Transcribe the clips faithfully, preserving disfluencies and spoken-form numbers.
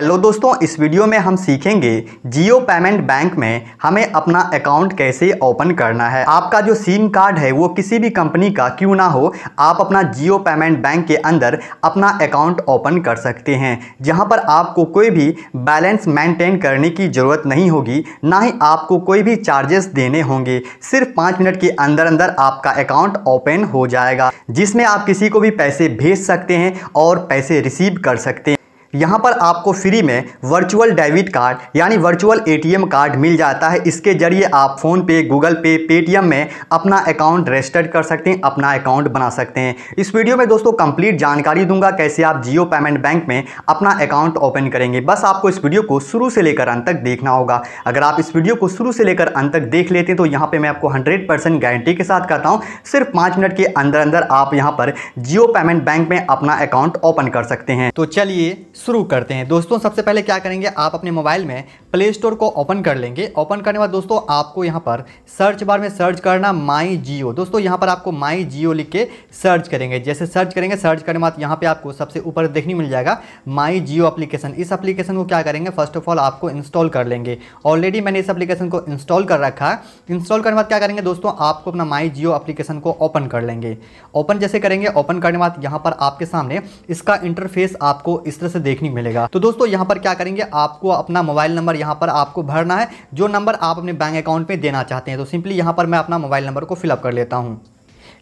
Hello दोस्तों, इस video में हम सीखेंगे जियो पेमेंट बैंक में हमें अपना अकाउंट कैसे ओपन करना है। आपका जो सिम कार्ड है वो किसी भी कंपनी का क्यों ना हो, आप अपना जियो पेमेंट बैंक के अंदर अपना अकाउंट ओपन कर सकते हैं, जहां पर आपको कोई भी बैलेंस मेंटेन करने की ज़रूरत नहीं होगी, ना ही आपको कोई भी चार्जेस देने होंगे। सिर्फ पाँच मिनट के अंदर अंदर आपका अकाउंट ओपन हो जाएगा, जिसमें आप किसी को भी पैसे भेज सकते हैं और पैसे रिसीव कर सकते हैं। यहाँ पर आपको फ्री में वर्चुअल डेबिट कार्ड यानी वर्चुअल एटीएम कार्ड मिल जाता है। इसके जरिए आप फ़ोन पे, गूगल पे, पेटीएम में अपना अकाउंट रजिस्टर कर सकते हैं, अपना अकाउंट बना सकते हैं। इस वीडियो में दोस्तों कंप्लीट जानकारी दूंगा कैसे आप जियो पेमेंट बैंक में अपना अकाउंट ओपन करेंगे। बस आपको इस वीडियो को शुरू से लेकर अंत तक देखना होगा। अगर आप इस वीडियो को शुरू से लेकर अंत तक देख लेते हैं तो यहाँ पर मैं आपको हंड्रेड परसेंट गारंटी के साथ कहता हूँ, सिर्फ पाँच मिनट के अंदर अंदर आप यहाँ पर जियो पेमेंट बैंक में अपना अकाउंट ओपन कर सकते हैं। तो चलिए शुरू करते हैं। दोस्तों सबसे पहले क्या करेंगे, आप अपने मोबाइल में प्ले स्टोर को ओपन कर लेंगे। ओपन करने के बाद दोस्तों आपको यहाँ पर सर्च बार में सर्च करना माई जियो। दोस्तों यहाँ पर आपको माई जियो लिख के सर्च करेंगे। जैसे सर्च करेंगे, सर्च करने के बाद यहाँ पे आपको सबसे ऊपर देखने मिल जाएगा माई जियो एप्लीकेशन। इस एप्लीकेशन को क्या करेंगे, फर्स्ट ऑफ ऑल आपको इंस्टॉल कर लेंगे। ऑलरेडी मैंने इस एप्लीकेशन को इंस्टॉल कर रखा है। इंस्टॉल करने के बाद क्या करेंगे दोस्तों, आपको अपना माई जियो एप्लीकेशन को ओपन कर लेंगे। ओपन जैसे करेंगे, ओपन करने के बाद यहाँ पर आपके सामने इसका इंटरफेस आपको इस तरह से देखने मिलेगा। तो दोस्तों यहाँ पर क्या करेंगे, आपको अपना मोबाइल नंबर यहाँ पर आपको भरना है, जो नंबर आप अपने बैंक अकाउंट में देना चाहते हैं। तो सिंपली यहाँ पर मैं अपना मोबाइल नंबर को फिलअप कर लेता हूँ।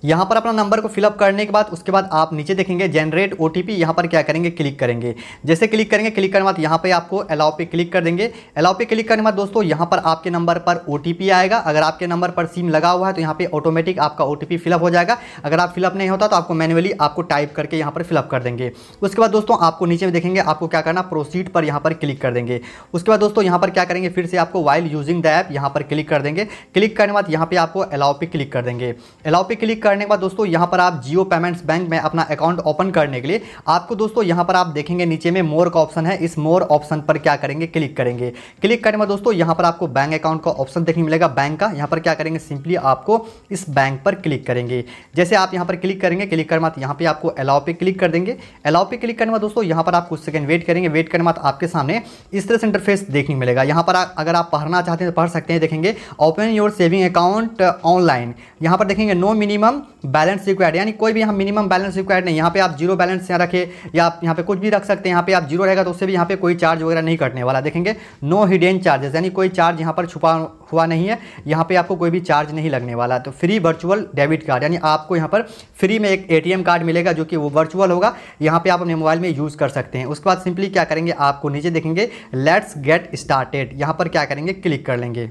यहाँ पर अपना नंबर को फिलअप करने के बाद उसके बाद आप नीचे देखेंगे जनरेट ओटीपी, यहाँ पर क्या करेंगे क्लिक करेंगे। जैसे क्लिक करेंगे, क्लिक करने के बाद यहाँ पे आपको अलाउ पे क्लिक कर देंगे। अलाउ पे क्लिक करने के बाद दोस्तों यहाँ पर आपके नंबर पर ओटीपी आएगा। अगर आपके नंबर पर सिम लगा हुआ है तो यहाँ पे ऑटोमेटिक आपका ओटीपी फिलअप हो जाएगा। अगर आप फिलअप नहीं होता तो आपको मैनुअली आपको टाइप करके यहाँ पर फिलअप कर देंगे। उसके बाद दोस्तों आपको नीचे में देखेंगे आपको क्या करना, प्रोसीड पर यहाँ पर क्लिक कर देंगे। उसके बाद दोस्तों यहाँ पर क्या करेंगे, फिर से आपको वाइल यूजिंग द ऐप यहाँ पर क्लिक कर देंगे। क्लिक करने के बाद यहाँ पर आपको अलाउ पे क्लिक कर देंगे। अलाउ पे क्लिक करने के बाद दोस्तों यहाँ पर आप जियो पेमेंट्स बैंक में अपना अकाउंट ओपन करने के लिए आपको दोस्तों यहाँ पर आप देखेंगे नीचे में मोर का ऑप्शन है। इस मोर ऑप्शन पर क्या करेंगे, क्लिक करेंगे। क्लिक करने में दोस्तों यहाँ पर आपको बैंक अकाउंट का ऑप्शन देखने मिलेगा, बैंक का। यहाँ पर क्या करेंगे, सिंपली आपको इस बैंक पर क्लिक करेंगे। जैसे आप यहाँ पर क्लिक करेंगे, क्लिक करने के बाद यहाँ पर आपको अलाउ पे क्लिक कर देंगे। अलाउ पे क्लिक करने के बाद दोस्तों यहाँ पर आप कुछ सेकंड वेट करेंगे। वेट करने के बाद आपके सामने इस तरह से इंटरफेस देखने मिलेगा। यहाँ पर अगर आप पढ़ना चाहते हैं तो पढ़ सकते हैं। देखेंगे open your saving account online, यहाँ पर देखेंगे नो मिनिमम बैलेंस रिक्वायर्ड, यानी कोई भी हम मिनिमम बैलेंस रिक्वायर्ड नहीं। यहाँ पे आप जीरो बैलेंस यहाँ रखे या आप यहाँ पे कुछ भी रख सकते हैं। यहाँ पे आप जीरो रहेगा तो उससे भी यहाँ पे कोई चार्ज वगैरह नहीं कटने वाला। देखेंगे नो हिडन चार्जेस, यानी कोई चार्ज यहाँ पर छुपा हुआ नहीं है, यहाँ पे आपको कोई भी चार्ज नहीं लगने वाला। तो फ्री वर्चुअल डेबिट कार्ड, यानी आपको यहाँ पर फ्री में एक एटीएम कार्ड मिलेगा जो कि वो वर्चुअल होगा, यहाँ पे आप अपने मोबाइल में यूज़ कर सकते हैं। उसके बाद सिंपली क्या करेंगे, आपको नीचे देखेंगे लेट्स गेट स्टार्टेड, यहाँ पर क्या करेंगे क्लिक कर लेंगे।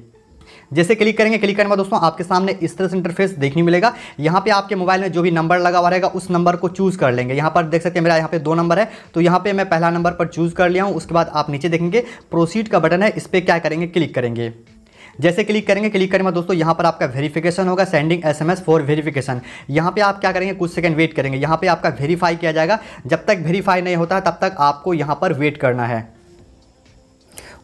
जैसे क्लिक करेंगे, क्लिक करने के बाद दोस्तों आपके सामने इस तरह से इंटरफेस देखने मिलेगा। यहाँ पे आपके मोबाइल में जो भी नंबर लगा हुआ रहेगा उस नंबर को चूज़ कर लेंगे। यहाँ पर देख सकते हैं मेरा यहाँ पे दो नंबर है, तो यहाँ पे मैं पहला नंबर पर चूज़ कर लिया हूँ। उसके बाद आप नीचे देखेंगे प्रोसीड का बटन है, इस पर क्या करेंगे क्लिक करेंगे। जैसे क्लिक करेंगे, क्लिक करने में दोस्तों यहाँ पर आपका वेरिफिकेशन होगा, सेंडिंग एसएमएस फॉर वेरिफिकेशन। यहाँ पे आप क्या करेंगे, कुछ सेकंड वेट करेंगे। यहाँ पे आपका वेरीफाई किया जाएगा। जब तक वेरीफाई नहीं होता तब तक आपको यहाँ पर वेट करना है।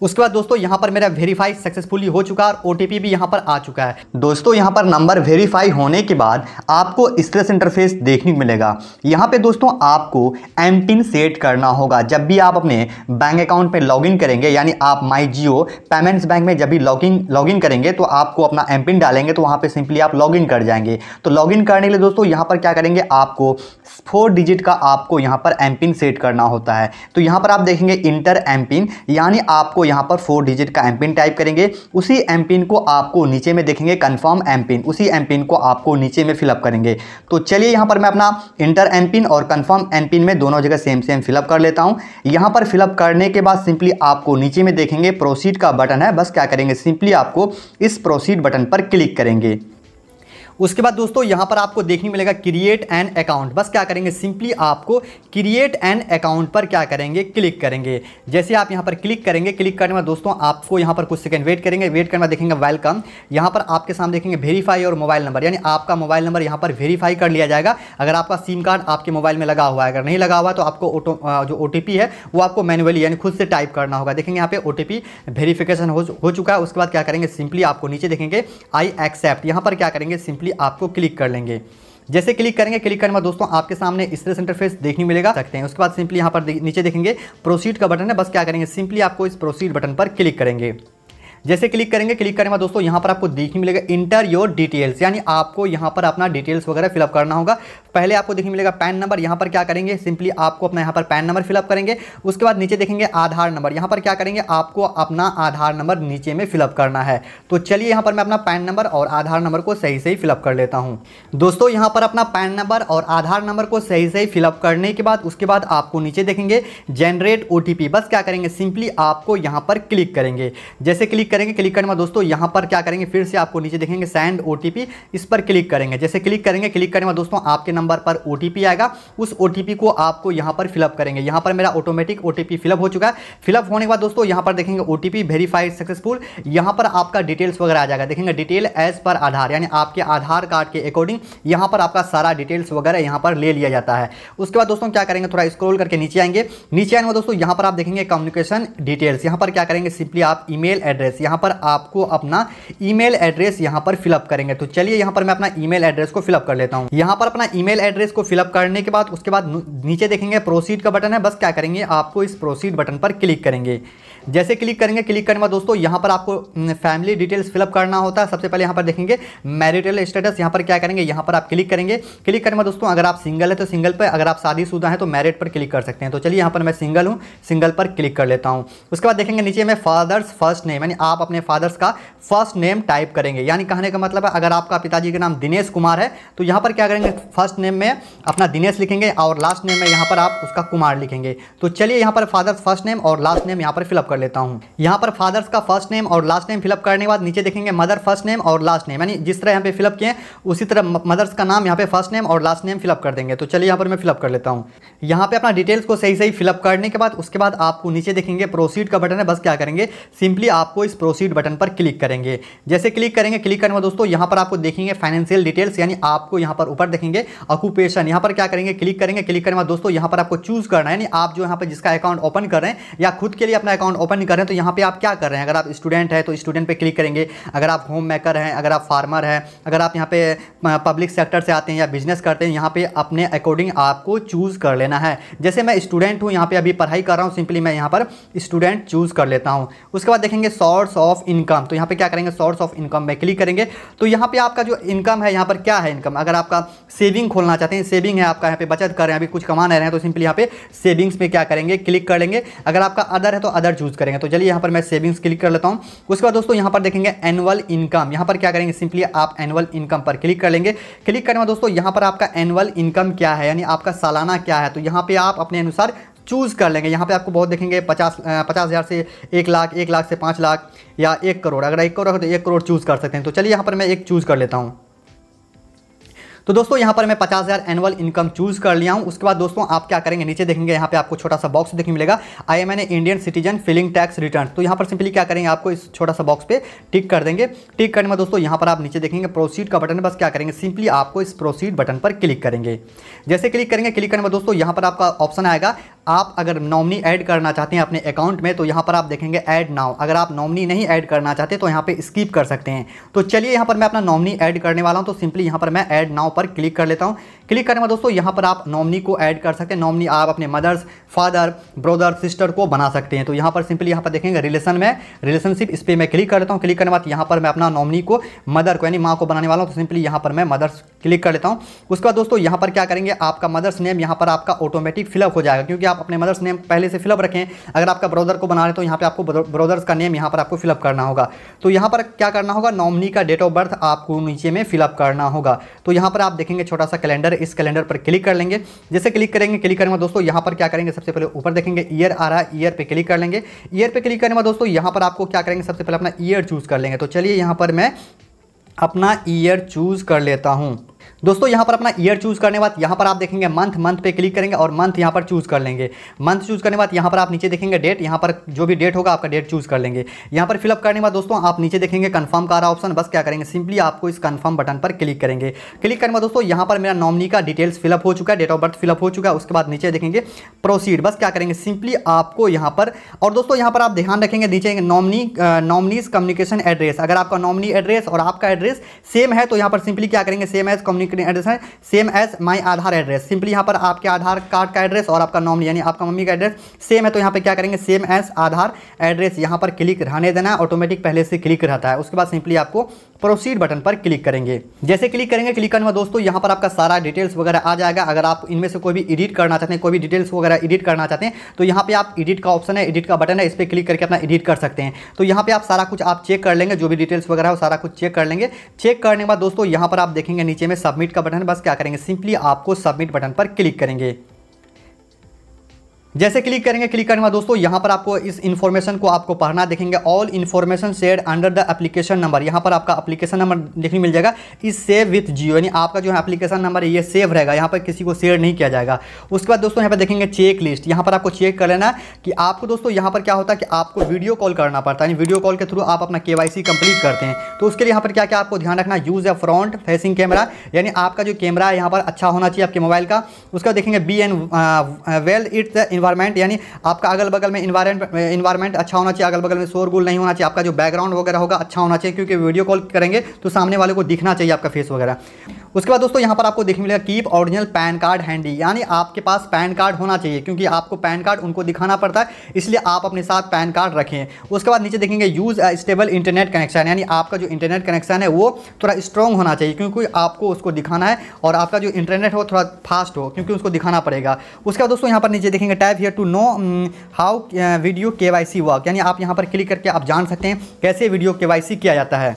उसके बाद दोस्तों यहाँ पर मेरा वेरीफाई सक्सेसफुली हो चुका है और ओटीपी भी यहाँ पर आ चुका है। दोस्तों यहाँ पर नंबर वेरीफाई होने के बाद आपको इस तरह से इंटरफेस देखने को मिलेगा। यहाँ पे दोस्तों आपको एम पिन सेट करना होगा। जब भी आप अपने बैंक अकाउंट पे लॉगिन करेंगे, यानी आप माई जियो पेमेंट्स बैंक में जब भी लॉगिन लॉगिन करेंगे तो आपको अपना एम पिन डालेंगे, तो वहाँ पर सिंपली आप लॉगिन कर जाएंगे। तो लॉगिन करने के लिए दोस्तों यहाँ पर क्या करेंगे, आपको फोर डिजिट का आपको यहाँ पर एम पिन सेट करना होता है। तो यहाँ पर आप देखेंगे इंटर एम पिन, यानी आपको यहाँ पर फोर डिजिट का एम पिन टाइप करेंगे। उसी एम पिन को आपको नीचे में देखेंगे कंफर्म एम पिन, उसी एम पिन को आपको नीचे में फिलअप करेंगे। तो चलिए यहाँ पर मैं अपना इंटर एम पिन और कंफर्म एम पिन में दोनों जगह सेम सेम फिलअप कर लेता हूँ। यहाँ पर फिलअप करने के बाद सिंपली आपको नीचे में देखेंगे प्रोसीड का बटन है, बस क्या करेंगे सिंपली आपको इस प्रोसीड बटन पर क्लिक करेंगे। उसके बाद दोस्तों यहाँ पर आपको देखने मिलेगा क्रिएट एन अकाउंट, बस क्या करेंगे सिंपली आपको क्रिएट एन अकाउंट पर क्या करेंगे क्लिक करेंगे। जैसे आप यहाँ पर क्लिक करेंगे, क्लिक करने में दोस्तों आपको यहाँ पर कुछ सेकंड वेट करेंगे। वेट करने में देखेंगे वेलकम, यहाँ पर आपके सामने देखेंगे वेरीफाई और मोबाइल नंबर, यानी आपका मोबाइल नंबर यहाँ पर वेरीफाई कर लिया जाएगा। अगर आपका सिम कार्ड आपके मोबाइल में लगा हुआ है, अगर नहीं लगा हुआ तो आपको ऑटो जो ओ टी पी है वो आपको मैनुअली यानी खुद से टाइप करना होगा। देखेंगे यहाँ पर ओ टी पी वेरीफिकेशन हो चुका है। उसके बाद क्या करेंगे सिंपली आपको नीचे देखेंगे आई एक्सेप्ट, यहाँ पर क्या करेंगे सिंपली आपको क्लिक कर लेंगे। जैसे क्लिक करेंगे क्लिक करने बाद दोस्तों आपके सामने इस तरह से इंटरफेस देखने मिलेगा सकते हैं। उसके बाद सिंपली यहाँ पर नीचे देखेंगे प्रोसीड का बटन है, बस क्या करेंगे सिंपली आपको इस प्रोसीड बटन पर क्लिक करेंगे। जैसे क्लिक करेंगे क्लिक करने के बाद दोस्तों यहाँ पर आपको देखने मिलेगा इंटर योर डिटेल्स, यानी आपको यहाँ पर अपना डिटेल्स वगैरह फिलअप करना होगा। पहले आपको देखने मिलेगा पैन नंबर, यहाँ पर क्या करेंगे सिंपली आपको अपना यहाँ पर पैन नंबर फिलअप करेंगे। उसके बाद नीचे देखेंगे आधार नंबर, यहाँ पर क्या करेंगे आपको अपना आधार नंबर नीचे में फिलअप करना है। तो चलिए यहाँ पर मैं अपना पैन नंबर और आधार नंबर को सही सही फिलअप कर लेता हूँ। दोस्तों यहाँ पर अपना पैन नंबर और आधार नंबर को सही सही फिलअप करने के बाद उसके बाद आपको नीचे देखेंगे जनरेट ओ टी पी, बस क्या करेंगे सिंपली आपको यहाँ पर क्लिक करेंगे। जैसे क्लिक करेंगे क्लिक करने में दोस्तों यहाँ पर क्या करेंगे फिर से आपको नीचे देखेंगे सेंड ओटीपी, इस पर क्लिक करेंगे। जैसे क्लिक करेंगे क्लिक करने में दोस्तों आपके नंबर पर ओटीपी आएगा, उस ओटीपी को आपको यहाँ पर फिलअप करेंगे। यहाँ पर मेरा ऑटोमेटिक ओटीपी फिलअप हो चुका है। फिलअप होने के बाद दोस्तों यहाँ पर देखेंगे ओटीपी वेरीफाइड सक्सेसफुल, यहाँ पर आपका डिटेल्स वगैरह आ जाएगा। देखेंगे डिटेल एज पर आधार, यानी आपके आधार कार्ड के अकॉर्डिंग यहाँ पर आपका सारा डिटेल्स वगैरह यहाँ पर ले लिया जाता है। उसके बाद दोस्तों क्या करेंगे थोड़ा स्क्रॉल करके नीचे आएंगे। नीचे आने में दोस्तों यहाँ पर आप देखेंगे कम्युनिकेशन डिटेल्स, यहाँ पर क्या करेंगे सिंपली आप ईमेल एड्रेस, यहाँ पर आपको अपना ईमेल एड्रेस यहाँ पर फिलअप करेंगे। तो चलिए यहाँ पर मैं अपना ईमेल एड्रेस को फिलअप कर लेता हूँ। यहाँ पर अपना ईमेल एड्रेस को फिलअप करने के बाद उसके बाद नीचे देखेंगे प्रोसीड का बटन है, बस क्या करेंगे आपको इस प्रोसीड बटन पर क्लिक करेंगे। जैसे क्लिक करेंगे क्लिक करने के बाद दोस्तों यहाँ पर आपको फैमिली डिटेल्स फिलअप करना होता है। सबसे पहले यहाँ पर देखेंगे मैरिटल स्टेटस, यहाँ पर क्या करेंगे यहाँ पर आप क्लिक करेंगे। क्लिक करने के बाद दोस्तों अगर आप सिंगल है तो सिंगल पर, अगर आप शादीशुदा है तो मैरिड पर क्लिक कर सकते हैं। तो चलिए यहाँ पर मैं सिंगल हूँ, सिंगल पर क्लिक कर लेता हूँ। उसके बाद देखेंगे नीचे में फादर्स फर्स्ट नेम, यानी आप अपने फादर्स का फर्स्ट नेम टाइप करेंगे। यानी कहने का मतलब है अगर आपका पिताजी का नाम दिनेश कुमार है तो यहाँ पर क्या करेंगे फर्स्ट नेम में अपना दिनेश लिखेंगे और लास्ट नेम में यहाँ पर आप उसका कुमार लिखेंगे। तो चलिए यहाँ पर फादर्स फर्स्ट नेम और लास्ट नेम यहाँ पर फिलअप कर लेता हूँ। यहाँ पर फादर्स का फर्स्ट नेम और लास्ट नेम फिलअप करने के बाद नीचे देखेंगे मदर फर्स्ट नेम और लास्ट नेम, यानी जिस तरह यहाँ पे फिलअप किए उसी तरह मदर्स का नाम यहाँ पे फर्स्ट नेम और लास्ट नेम फिलअप कर देंगे। तो चलिए यहाँ पर मैं फिलअप कर लेता हूँ। यहाँ पे अपना डिटेल्स को सही सही फिलअप करने के बाद उसके बाद आपको नीचे देखेंगे प्रोसीड का बटन है, बस क्या करेंगे सिंपली आपको इस प्रोसीड बटन पर क्लिक करेंगे। जैसे क्लिक करेंगे क्लिक करने में दोस्तों यहाँ पर आपको देखेंगे फाइनेंशियल डिटेल्स, यानी आपको यहाँ पर ऊपर देखेंगे ऑक्यूपेशन, यहाँ पर क्या करेंगे क्लिक करेंगे। क्लिक करने में दोस्तों यहाँ पर आपको चूज करना है, यानी आप जो यहाँ पर जिसका अकाउंट ओपन कर रहे हैं या खुद के लिए अपना अकाउंट ओपन नहीं कर रहे हैं तो यहाँ पे आप क्या कर रहे हैं। अगर आप स्टूडेंट है तो स्टूडेंट पर क्लिक करेंगे, अगर आप होम मेकर हैं, अगर आप फार्मर हैं, अगर आप यहाँ पे पब्लिक सेक्टर से आते हैं या बिजनेस करते हैं, यहाँ पे अपने अकॉर्डिंग आपको चूज कर लेना है। जैसे मैं स्टूडेंट हूँ, यहाँ पे अभी पढ़ाई कर रहा हूँ, सिंपली मैं यहाँ पर स्टूडेंट चूज कर लेता हूँ। उसके बाद देखेंगे सोर्स ऑफ इनकम, तो यहाँ पे क्या करेंगे सोर्स ऑफ इनकम में क्लिक करेंगे। तो यहाँ पे आपका जो इनकम है यहाँ पर क्या है इनकम, अगर आपका सेविंग खोलना चाहते हैं, सेविंग है आपका, यहाँ पे बचत कर रहे हैं, अभी कुछ कमा रहे हैं तो सिंपली यहाँ पे सेविंग्स में क्या करेंगे क्लिक कर लेंगे। अगर आपका अदर है तो अदर चूज करेंगे। तो चलिए यहाँ पर मैं सेविंग्स क्लिक कर लेता हूँ। उसके बाद दोस्तों यहाँ पर देखेंगे एनुअल इनकम, यहाँ पर क्या करेंगे सिंपली आप एनुअल इनकम पर क्लिक कर लेंगे। क्लिक करने में दोस्तों यहाँ पर आपका एनुअल इनकम क्या है, यानी आपका सालाना क्या है, तो यहाँ पे आप अपने अनुसार चूज़ कर लेंगे। यहाँ पे आपको बहुत देखेंगे पचास पचास हज़ार से एक लाख, एक लाख से पाँच लाख या एक करोड़, अगर एक करोड़ तो एक करोड़ चूज़ कर सकते हैं। तो चलिए यहाँ पर मैं एक चूज़ कर लेता हूँ। तो दोस्तों यहाँ पर मैं पचास हज़ार एनुअल इनकम चूज़ कर लिया हूँ। उसके बाद दोस्तों आप क्या करेंगे नीचे देखेंगे यहाँ पे आपको छोटा सा बॉक्स देखने मिलेगा, I am an Indian citizen filing tax return. तो यहाँ पर सिंपली क्या करेंगे आपको इस छोटा सा बॉक्स पे टिक कर देंगे। टिक करने में दोस्तों यहाँ पर आप नीचे देखेंगे प्रोसीड का बटन है, बस क्या करेंगे सिंपली आपको इस प्रोसीड बटन पर क्लिक करेंगे। जैसे क्लिक करेंगे क्लिक करने में दोस्तों यहाँ पर आपका ऑप्शन आएगा, आप अगर नॉमिनी ऐड करना चाहते हैं अपने अकाउंट में तो यहाँ पर आप देखेंगे ऐड नाउ। अगर आप नॉमिनी नहीं ऐड करना चाहते तो यहाँ पर स्किप कर सकते हैं। तो चलिए यहाँ पर मैं अपना नॉमिनी ऐड करने वाला हूँ, तो सिंपली यहाँ पर मैं ऐड नाउ पर क्लिक कर लेता हूं। क्लिक करने में दोस्तों यहां पर आप नॉमिनी को ऐड कर सकते हैं। नॉमिनी आप अपने मदर्स फादर ब्रदर सिस्टर को बना सकते हैं। तो यहां पर सिंपली यहां पर देखेंगे रिलेशन में रिलेशनशिप, इस पर मैं क्लिक कर लेता हूं। क्लिक करने के बाद यहां पर मैं अपना नॉमिनी को मदर को यानी माँ को बनाने वाला हूँ, तो सिंपली यहाँ पर मैं मदर्स क्लिक कर लेता हूँ। उसके बाद दोस्तों यहाँ पर क्या करेंगे आपका मदर्स नेम यहाँ पर आपका ऑटोमेटिक फिलअप हो जाएगा, क्योंकि आप अपने मदर्स नेम पहले से फिलअप रखें। अगर आपका ब्रदर को बना रहे तो यहाँ पर आपको ब्रदर्स का नेम यहाँ पर आपको फिलअप करना होगा। तो यहाँ पर क्या करना होगा नॉमिनी का डेट ऑफ बर्थ आपको नीचे में फिलअप करना होगा। तो यहाँ पर आप देखेंगे छोटा सा कैलेंडर, इस कैलेंडर पर क्लिक कर लेंगे। जैसे क्लिक करेंगे क्लिक करने में दोस्तों यहाँ पर क्या करेंगे सबसे पहले ऊपर देखेंगे ईयर आ रहा है, ईयर पे क्लिक कर लेंगे। ईयर पे क्लिक करने में दोस्तों यहाँ पर आपको क्या करेंगे सबसे पहले अपना ईयर चूज़ कर लेंगे। तो चलिए यहाँ पर मैं अपना ईयर चूज़ कर लेता हूँ। दोस्तों यहाँ पर अपना ईयर चूज़ करने के बाद यहाँ पर आप देखेंगे मंथ, मंथ पे क्लिक करेंगे और मंथ यहाँ पर चूज़ कर लेंगे। मंथ चूज़ करने के बाद यहाँ पर आप नीचे देखेंगे डेट, यहाँ पर जो भी डेट होगा आपका डेट चूज़ कर लेंगे। यहाँ पर फिलअप करने के बाद दोस्तों आप नीचे देखेंगे कन्फर्म का आ रहा ऑप्शन, बस क्या करेंगे सिंपली आपको इस कन्फर्म बटन पर क्लिक करेंगे। क्लिक करने के बाद दोस्तों यहाँ पर मेरा नॉमिनी का डिटेल्स फिलअप हो चुका है, डेट ऑफ बर्थ फिलअप हो चुका है। उसके बाद नीचे देखेंगे प्रोसीड, बस क्या करेंगे सिंपली आपको यहाँ पर, और दोस्तों यहाँ पर आप ध्यान रखेंगे नीचे नॉमिनी नॉमिनीज कम्युनिकेशन एड्रेस, अगर आपका नॉमिनी एड्रेस और आपका एड्रेस सेम है तो यहाँ पर सिंपली क्या करेंगे same as communication address है same as my Aadhaar address. Simply यहाँ पर आपके आधार कार्ड का एड्रेस और आपका नॉर्मल यानी आपका मम्मी का एड्रेस सेम है, तो यहाँ पे क्या करेंगे सेम एज आधार एड्रेस यहाँ पर क्लिक रहने देना, ऑटोमेटिक पहले से क्लिक रहता है। उसके बाद सिंपली आपको प्रोसीड बटन पर क्लिक करेंगे। जैसे क्लिक करेंगे क्लिक करने में दोस्तों यहाँ पर आपका सारा डिटेल्स वगैरह आ जाएगा। अगर आप इनमें से कोई भी एडिट करना चाहते हैं, कोई भी डिटेल्स वगैरह एडिट करना चाहते हैं तो यहाँ पे आप एडिट का ऑप्शन है, एडिट का बटन है, इस पर क्लिक करके अपना एडिट कर सकते हैं। तो यहाँ पे आप सारा कुछ आप चेक कर लेंगे, जो भी डिटेल्स वगैरह हो सारा कुछ चेक कर लेंगे। चेक करने के बाद दोस्तों यहाँ पर आप देखेंगे नीचे में सबमिट का बटन, बस क्या करेंगे सिंपली आपको सबमिट बटन पर क्लिक करेंगे। जैसे क्लिक करेंगे क्लिक करने के बाद दोस्तों यहाँ पर आपको इस इन्फॉर्मेशन को आपको पढ़ना देखेंगे। All information share under the application number, यहाँ पर आपका एप्लीकेशन नंबर देखने मिल जाएगा। इस सेव विथ जियो यानी आपका जो है एप्लीकेशन नंबर है ये सेव रहेगा, यहाँ पर किसी को शेयर नहीं किया जाएगा। उसके बाद दोस्तों यहाँ पर देखेंगे चेक लिस्ट, यहाँ पर आपको चेक कर लेना कि आपको दोस्तों यहाँ पर क्या होता है कि आपको वीडियो कॉल करना पड़ता है, वीडियो कॉल के थ्रू आप अपना के वाई सी कंप्लीट करते हैं। तो उसके लिए यहाँ पर क्या क्या आपको ध्यान रखना, यूज़ या फ्रंट फेसिंग कैमरा यानी आपका जो कैमरा है यहाँ पर अच्छा होना चाहिए आपके मोबाइल का। उसका देखेंगे be in well lit environment यानी आपका अगल बगल में इन्वायरमेंट अच्छा होना चाहिए, अगल बगल में शोरगुल नहीं होना चाहिए, आपका जो बैकग्राउंड वगैरह होगा अच्छा होना चाहिए, क्योंकि वीडियो कॉल करेंगे तो सामने वाले को दिखना चाहिए आपका फेस वगैरह। उसके बाद दोस्तों यहाँ पर आपको देखने मिलेगा keep original PAN card handy यानी आपके पास पैन कार्ड होना चाहिए, क्योंकि आपको पैन कार्ड उनको दिखाना पड़ता है, इसलिए आप अपने साथ पैन कार्ड रखें। उसके बाद नीचे देखेंगे यूज़ स्टेबल इंटरनेट कनेक्शन यानी आपका जो इंटरनेट कनेक्शन है वो थोड़ा स्ट्रॉन्ग होना चाहिए, क्योंकि आपको उसको दिखाना है, और आपका जो इंटरनेट हो थोड़ा फास्ट हो, क्योंकि उसको दिखाना पड़ेगा। उसके बाद दोस्तों यहाँ पर नीचे देखेंगे type here to know how video K Y C work यानी आप यहाँ पर क्लिक करके आप जान सकते हैं कैसे वीडियो के वाई सी किया जाता है।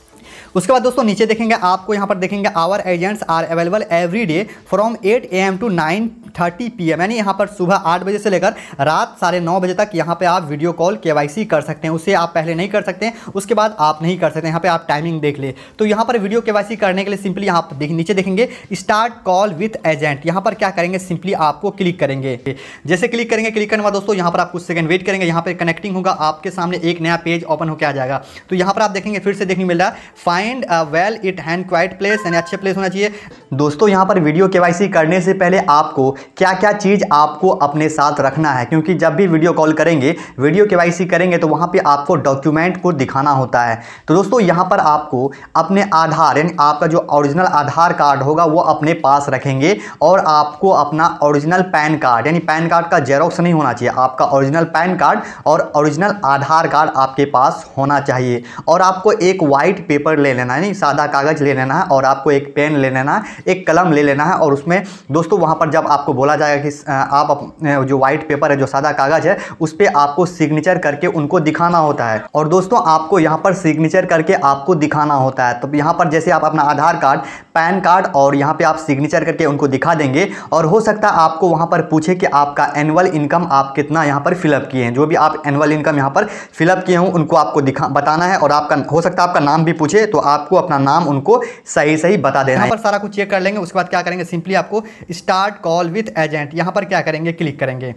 उसके बाद दोस्तों नीचे देखेंगे आपको यहाँ पर देखेंगे our agents are available every day from eight A M to nine thirty P M यानी यहाँ पर सुबह आठ बजे से लेकर रात साढ़े नौ बजे तक यहाँ पे आप वीडियो कॉल केवाईसी कर सकते हैं। उसे आप पहले नहीं कर सकते, उसके बाद आप नहीं कर सकते, यहाँ पे आप टाइमिंग देख ले। तो यहाँ पर वीडियो केवाईसी करने के लिए सिंपली यहाँ पर नीचे देखेंगे स्टार्ट कॉल विथ एजेंट, यहाँ पर क्या करेंगे सिंपली आपको क्लिक करेंगे। जैसे क्लिक करेंगे क्लिक करने के बाद दोस्तों यहाँ पर आप कुछ सेकंड वेट करेंगे, यहाँ पर कनेक्टिंग होगा, आपके सामने एक नया पेज ओपन होकर आ जाएगा। तो यहाँ पर आप देखेंगे फिर से देखने मिल रहा है find a well lit and quiet place यानी अच्छे प्लेस होना चाहिए। दोस्तों यहाँ पर वीडियो केवाईसी करने से पहले आपको क्या क्या चीज़ आपको अपने साथ रखना है, क्योंकि जब भी वीडियो कॉल करेंगे वीडियो केवाईसी करेंगे तो वहाँ पे आपको डॉक्यूमेंट को दिखाना होता है। तो दोस्तों यहाँ पर आपको अपने आधार यानी आपका जो ओरिजिनल आधार कार्ड होगा वो अपने पास रखेंगे, और आपको अपना ओरिजिनल पैन कार्ड यानी पैन कार्ड का जेरोक्स नहीं होना चाहिए, आपका ओरिजिनल पैन कार्ड और ओरिजिनल आधार कार्ड आपके पास होना चाहिए। और आपको एक वाइट पेपर ले लेना है, नहीं सादा कागज ले लेना है, और आपको एक पेन ले लेना है, एक कलम ले लेना है। और उसमें दोस्तों वहां पर जब आपको बोला जाएगा कि आप जो वाइट पेपर है जो सादा कागज है उस पर आपको सिग्नेचर करके उनको दिखाना होता है, और दोस्तों आपको यहां पर सिग्नेचर करके आपको दिखाना होता है। तो यहां पर जैसे आप अपना आधार कार्ड पैन कार्ड और यहाँ पे आप सिग्नेचर करके उनको दिखा देंगे, और हो सकता है आपको वहाँ पर पूछे कि आपका एनुअल इनकम आप कितना यहाँ पर फिलअप किए हैं, जो भी आप एनुअल इनकम यहाँ पर फिलअप किए हों उनको आपको दिखा बताना है। और आपका हो सकता है आपका नाम भी पूछे, तो आपको अपना नाम उनको सही सही बता देना है। यहाँ पर सारा कुछ चेक कर लेंगे, उसके बाद क्या करेंगे सिंपली आपको स्टार्ट कॉल विथ एजेंट यहाँ पर क्या करेंगे क्लिक करेंगे।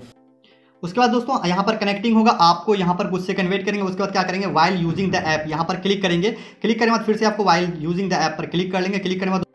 उसके बाद दोस्तों यहाँ पर कनेक्टिंग होगा, आपको यहाँ पर कुछ सेकंड वेट करेंगे। उसके बाद क्या करेंगे वाइल यूजिंग द ऐप यहाँ पर क्लिक करेंगे, क्लिक करने के बाद फिर से आपको वाइल यूजिंग द ऐप पर क्लिक कर लेंगे। क्लिक करने के बाद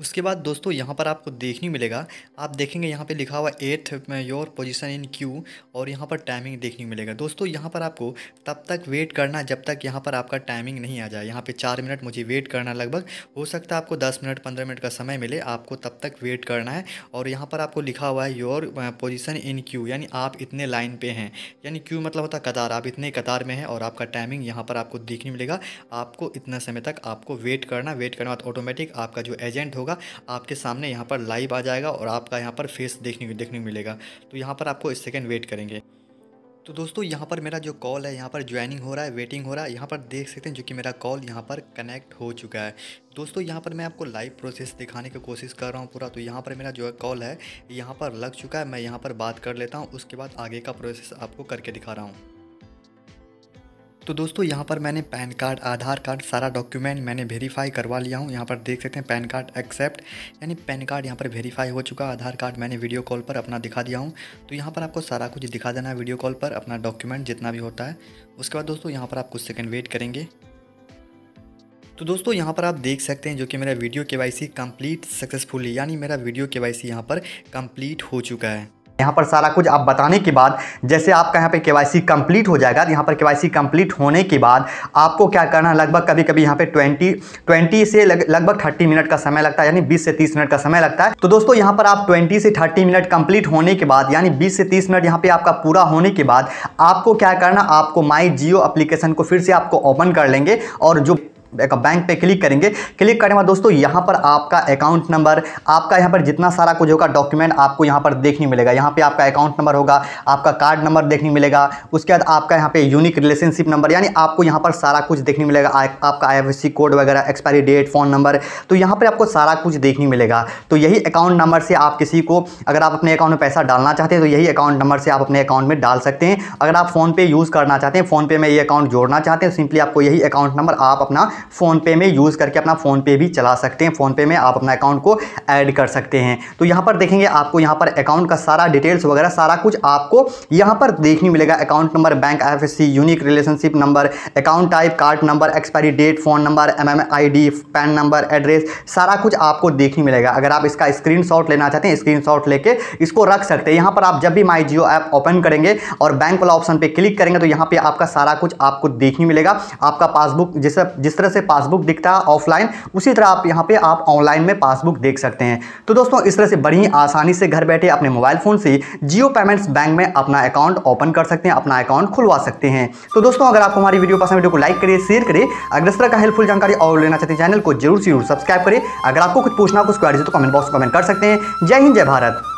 उसके बाद दोस्तों यहाँ पर आपको देखने मिलेगा, आप देखेंगे यहाँ पे लिखा हुआ एथ में योर पोजीशन इन क्यू, और यहाँ पर टाइमिंग देखने मिलेगा। दोस्तों यहाँ पर आपको तब तक वेट करना जब तक यहाँ पर आपका टाइमिंग नहीं आ जाए, यहाँ पे चार मिनट मुझे वेट करना, लगभग हो सकता है आपको दस मिनट पंद्रह मिनट का समय मिले, आपको तब तक वेट करना है। और यहाँ पर आपको लिखा हुआ है योर पोजिशन इन क्यू यानी आप इतने लाइन पर हैं, यानी क्यू मतलब होता है कतार, आप इतने कतार में हैं, और आपका टाइमिंग यहाँ पर आपको देखने मिलेगा। आपको इतना समय तक आपको वेट करना, वेट करने के बाद ऑटोमेटिक आपका जो एजेंट आपके सामने यहाँ पर लाइव आ जाएगा, और आपका यहाँ पर फेस देखने देखने मिलेगा। तो यहाँ पर आपको एक सेकंड वेट करेंगे। तो दोस्तों यहाँ पर मेरा जो कॉल है यहाँ पर ज्वाइनिंग हो रहा है, वेटिंग हो रहा है, यहाँ पर देख सकते हैं जो कि मेरा कॉल यहाँ पर कनेक्ट हो चुका है। दोस्तों यहाँ पर मैं आपको लाइव प्रोसेस दिखाने की कोशिश कर रहा हूँ पूरा। तो यहाँ पर मेरा जो कॉल है यहाँ पर लग चुका है, मैं यहाँ पर बात कर लेता हूँ, उसके बाद आगे का प्रोसेस आपको करके दिखा रहा हूँ। तो दोस्तों यहाँ पर मैंने पैन कार्ड आधार कार्ड सारा डॉक्यूमेंट मैंने वेरीफाई करवा लिया हूँ। यहाँ पर देख सकते हैं पैन कार्ड एक्सेप्ट यानी पैन कार्ड यहाँ पर वेरीफाई हो चुका, आधार कार्ड मैंने वीडियो कॉल पर अपना दिखा दिया हूँ। तो यहाँ पर आपको सारा कुछ दिखा देना है वीडियो कॉल पर, अपना डॉक्यूमेंट जितना भी होता है। उसके बाद दोस्तों यहाँ पर आप कुछ सेकंड वेट करेंगे। तो दोस्तों यहाँ पर आप देख सकते हैं जो कि मेरा वीडियो केवाईसी कंप्लीट सक्सेसफुली यानी मेरा वीडियो केवाईसी यहाँ पर कंप्लीट हो चुका है। यहाँ पर सारा कुछ आप बताने के बाद जैसे आपका यहाँ पे केवाईसी कंप्लीट हो जाएगा। यहाँ पर केवाईसी कंप्लीट होने के बाद आपको क्या करना है, लगभग कभी कभी यहाँ पे बीस बीस से लगभग तीस मिनट का समय लगता है, यानी बीस से तीस मिनट का समय लगता है। तो दोस्तों यहाँ पर आप बीस से तीस मिनट कंप्लीट होने के बाद यानी बीस से तीस मिनट यहाँ पे आपका पूरा होने के बाद आपको क्या करना, आपको माई जियो एप्लीकेशन को फिर से आपको ओपन कर लेंगे और जो बैंक पे क्लिक करेंगे। क्लिक करने के बाद दोस्तों यहाँ पर आपका अकाउंट नंबर, आपका यहाँ पर जितना सारा कुछ होगा डॉक्यूमेंट आपको यहाँ पर देखने मिलेगा। यहाँ पे आपका अकाउंट नंबर होगा, आपका कार्ड नंबर देखने मिलेगा, उसके बाद आपका यहाँ पे यूनिक रिलेशनशिप नंबर, यानी आपको यहाँ पर सारा कुछ देखने मिलेगा, आपका I F S C code वगैरह, एक्सपायरी डेट, फ़ोन नंबर, तो यहाँ पर आपको सारा कुछ देखने मिलेगा। तो यही अकाउंट नंबर से आप किसी को, अगर आप अपने अकाउंट में पैसा डालना चाहते हैं तो यही अकाउंट नंबर से आप अपने अकाउंट में डाल सकते हैं। अगर आप फ़ोन पे यूज़ करना चाहते हैं, फ़ोन पे में ये अकाउंट जोड़ना चाहते हैं, सिंपली आपको यही अकाउंट नंबर आप अपना फोन पे में यूज़ करके अपना फोन पे भी चला सकते हैं। फोन पे में आप अपना अकाउंट को ऐड कर सकते हैं। तो यहाँ पर देखेंगे आपको यहाँ पर अकाउंट का सारा डिटेल्स वगैरह सारा कुछ आपको यहाँ पर देखने मिलेगा। Account number, bank IFSC, unique relationship number, account type, card number, expiry date, phone number, MMID, PAN number, address, सारा कुछ आपको देखने मिलेगा। अगर आप इसका स्क्रीनशॉट लेना चाहते हैं, स्क्रीनशॉट लेके इसको रख सकते हैं। यहाँ पर आप जब भी माई जियो ऐप ओपन करेंगे और बैंक वाला ऑप्शन पर क्लिक करेंगे तो यहाँ पर आपका सारा कुछ आपको देखने मिलेगा। आपका पासबुक, जिस जिस तरह से पासबुक दिखता है ऑफलाइन, उसी तरह आप यहाँ पे आप ऑनलाइन में पासबुक देख सकते हैं। तो दोस्तों इस तरह से बड़ी आसानी से घर बैठे अपने मोबाइल फोन से जियो पेमेंट्स बैंक में अपना अकाउंट ओपन कर सकते हैं, अपना अकाउंट खुलवा सकते हैं। तो दोस्तों अगर आपको हमारी वीडियो पसंद है, वीडियो को लाइक करिए, शेयर करिए। अगर इस तरह का हेल्पफुल जानकारी और लेना चाहते हैं, चैनल को जरूर जरूर सब्सक्राइब करिए। अगर आपको कुछ पूछना, कुछ क्वेरी तो कमेंट बॉक्स में कमेंट कर सकते हैं। जय हिंद, जय भारत।